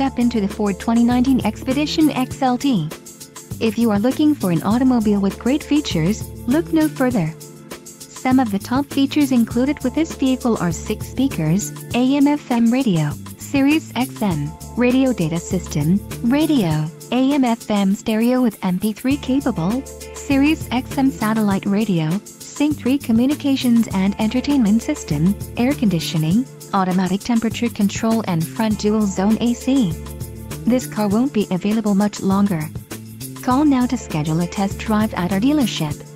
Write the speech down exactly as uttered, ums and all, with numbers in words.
step into the Ford twenty nineteen Expedition X L T. If you are looking for an automobile with great features, look no further. Some of the top features included with this vehicle are six speakers, A M F M radio, SiriusXM, radio data system, radio, A M F M stereo with M P three capable, SiriusXM satellite radio, Sync three communications and entertainment system, air conditioning, automatic temperature control and front dual zone A C. This car won't be available much longer. Call now to schedule a test drive at our dealership.